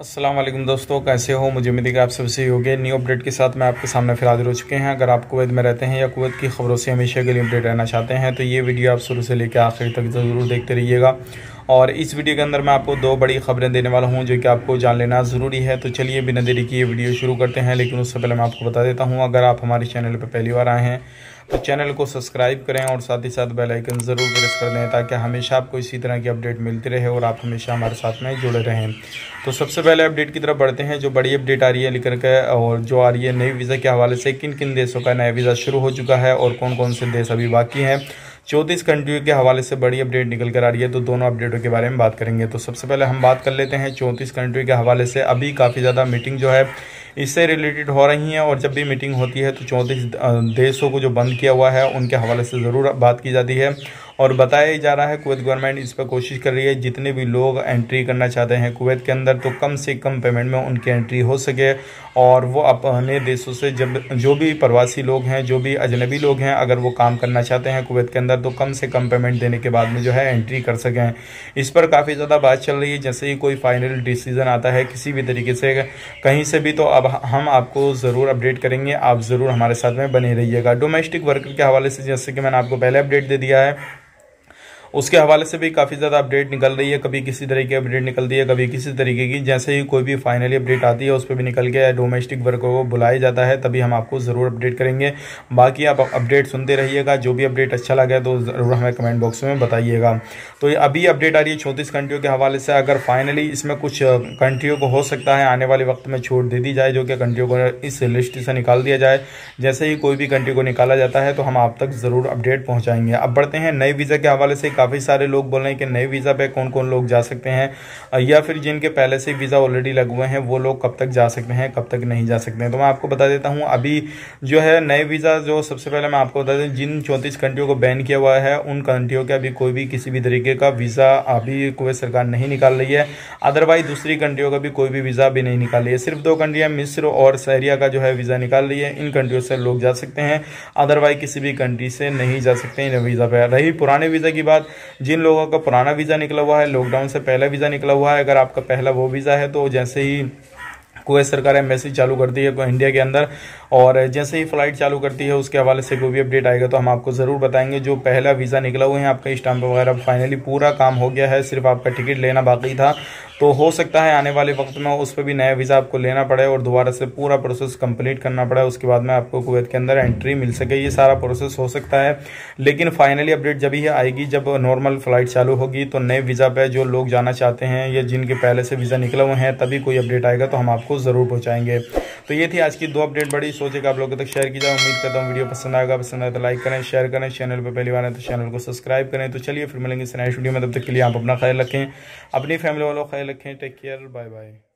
अस्सलाम वालेकुम दोस्तों, कैसे हो? मुझे उम्मीद है कि आप सब सही हो गए। न्यू अपडेट के साथ मैं आपके सामने फिर हाजिर हो चुके हैं। अगर आप कुवैत में रहते हैं या कुवैत की खबरों से हमेशा के लिए अपडेट रहना चाहते हैं तो ये वीडियो आप शुरू से लेकर आखिर तक ज़रूर देखते रहिएगा। और इस वीडियो के अंदर मैं आपको दो बड़ी खबरें देने वाला हूं जो कि आपको जान लेना ज़रूरी है। तो चलिए बिना देरी किए वीडियो शुरू करते हैं, लेकिन उससे पहले मैं आपको बता देता हूं, अगर आप हमारे चैनल पर पहली बार आए हैं तो चैनल को सब्सक्राइब करें और साथ ही साथ बेल आइकन ज़रूर प्रेस कर दें ताकि हमेशा आपको इसी तरह की अपडेट मिलती रहे और आप हमेशा हमारे साथ में जुड़े रहें। तो सबसे पहले अपडेट की तरफ बढ़ते हैं। जो बड़ी अपडेट आ रही है लेकर के और जो आ रही है नई वीज़ा के हवाले से, किन किन देशों का नया वीज़ा शुरू हो चुका है और कौन कौन से देश अभी बाकी हैं, 34 कंट्री के हवाले से बड़ी अपडेट निकल कर आ रही है। तो दोनों अपडेटों के बारे में बात करेंगे। तो सबसे पहले हम बात कर लेते हैं 34 कंट्री के हवाले से। अभी काफ़ी ज़्यादा मीटिंग जो है इससे रिलेटेड हो रही हैं और जब भी मीटिंग होती है तो 34 देशों को जो बंद किया हुआ है उनके हवाले से ज़रूर बात की जाती है। और बताया जा रहा है कुवैत गवर्नमेंट इस पर कोशिश कर रही है जितने भी लोग एंट्री करना चाहते हैं कुवैत के अंदर तो कम से कम पेमेंट में उनकी एंट्री हो सके और वो अपने देशों से जब जो भी प्रवासी लोग हैं, जो भी अजनबी लोग हैं, अगर वो काम करना चाहते हैं कुवैत के अंदर तो कम से कम पेमेंट देने के बाद में जो है एंट्री कर सकें। इस पर काफ़ी ज़्यादा बात चल रही है। जैसे ही कोई फाइनल डिसीज़न आता है किसी भी तरीके से कहीं से भी, तो अब हम आपको ज़रूर अपडेट करेंगे। आप ज़रूर हमारे साथ में बने रहिएगा। डोमेस्टिक वर्कर के हवाले से जैसे कि मैंने आपको पहले अपडेट दे दिया है, उसके हवाले से भी काफ़ी ज़्यादा अपडेट निकल रही है। कभी किसी तरीके की अपडेट निकलती है, कभी किसी तरीके की। जैसे ही कोई भी फाइनली अपडेट आती है उस पर भी निकल के डोमेस्टिक वर्कर को बुलाया जाता है, तभी हम आपको ज़रूर अपडेट करेंगे। बाकी आप अपडेट सुनते रहिएगा। जो भी अपडेट अच्छा लगे तो ज़रूर हमें कमेंट बॉक्स में बताइएगा। तो अभी अपडेट आ रही है 34 कंट्रियों के हवाले से। अगर फाइनली इसमें कुछ कंट्रियों को हो सकता है आने वाले वक्त में छूट दे दी जाए, जो कि कंट्रियों को इस लिस्ट से निकाल दिया जाए। जैसे ही कोई भी कंट्री को निकाला जाता है तो हम आप तक ज़रूर अपडेट पहुँचाएंगे। अब बढ़ते हैं नए वीज़ा के हवाले से। काफ़ी सारे लोग बोल रहे हैं कि नए वीज़ा पे कौन कौन लोग जा सकते हैं या फिर जिनके पहले से वीज़ा ऑलरेडी लगे हुए हैं वो लोग कब तक जा सकते हैं, कब तक नहीं जा सकते हैं। तो मैं आपको बता देता हूं अभी जो है नए वीज़ा जो सबसे पहले मैं आपको बता दें, जिन 34 कंट्रियों को बैन किया हुआ है उन कंट्रियों के अभी कोई भी किसी भी तरीके का वीज़ा अभी कुवैत सरकार नहीं निकाल रही है। अदरवाइज दूसरी कंट्रियों का भी कोई भी वीज़ा भी नहीं निकाल रही है। सिर्फ दो कंट्रियाँ मिस्र और सीरिया का जो है वीज़ा निकाल रही है। इन कंट्रियों से लोग जा सकते हैं, अदरवाइज किसी भी कंट्री से नहीं जा सकते हैं वीज़ा पर। रही पुराने वीज़ा की बात, जिन लोगों का पुराना वीज़ा निकला हुआ है, लॉकडाउन से पहला वीज़ा निकला हुआ है, अगर आपका पहला वो वीज़ा है तो जैसे ही कुवैत सरकार एम्बेसी चालू करती है इंडिया के अंदर और जैसे ही फ़्लाइट चालू करती है उसके हवाले से कोई भी अपडेट आएगा तो हम आपको ज़रूर बताएंगे। जो पहला वीज़ा निकला हुआ है, आपका स्टाम्प वगैरह फाइनली पूरा काम हो गया है, सिर्फ आपका टिकट लेना बाकी था, तो हो सकता है आने वाले वक्त में उस पर भी नया वीज़ा आपको लेना पड़े और दोबारा से पूरा प्रोसेस कंप्लीट करना पड़े, उसके बाद में आपको कुवैत के अंदर एंट्री मिल सके। ये सारा प्रोसेस हो सकता है, लेकिन फाइनली अपडेट जब ही आएगी जब नॉर्मल फ़्लाइट चालू होगी। तो नए वीज़ा पर जो लोग जाना चाहते हैं या जिनके पहले से वीज़ा निकले हुए हैं तभी कोई अपडेट आएगा तो हम आपको ज़रूर पहुँचाएंगे। तो ये थी आज की दो अपडेट, बड़ी सोचे कि आप लोगों तक शेयर की जाए। उम्मीद करता हूँ वीडियो पसंद आएगा। पसंद आए तो लाइक करें, शेयर करें, चैनल पर पहली बार आए तो चैनल को सब्सक्राइब करें। तो चलिए फिर मिलेंगे इस नए वीडियो में, तब तक के लिए आप अपना ख्याल रखें, अपनी फैमिली वालों का ख्याल रखें। Take care, bye bye.